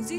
così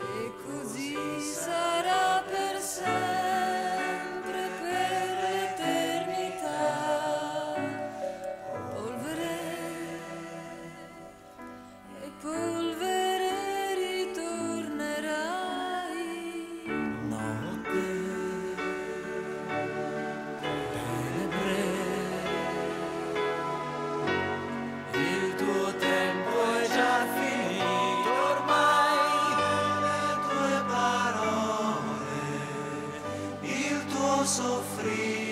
e così sarà per sempre, per l'eternità. Polvere e polvere ritornerai. Notte, tenebre, il tuo tempo è già finito ormai. Le tue parole, il tuo soffrire,